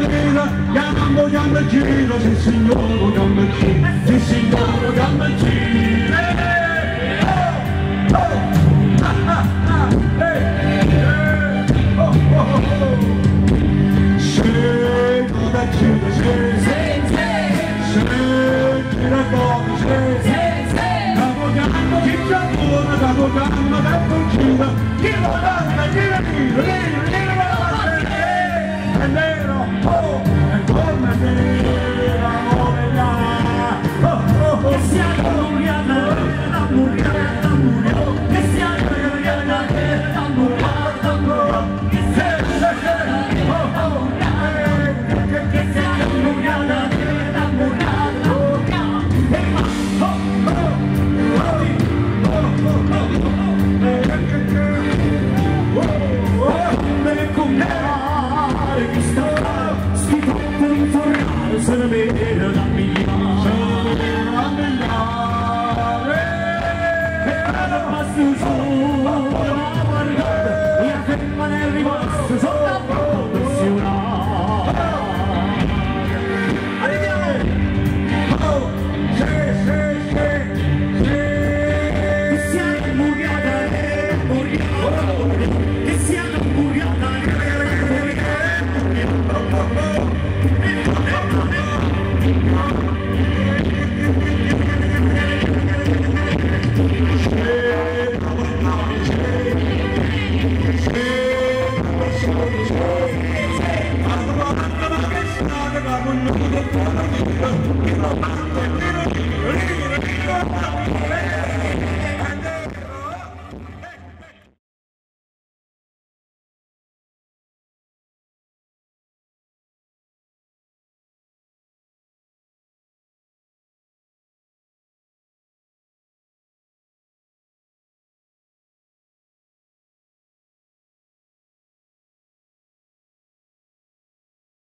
I'm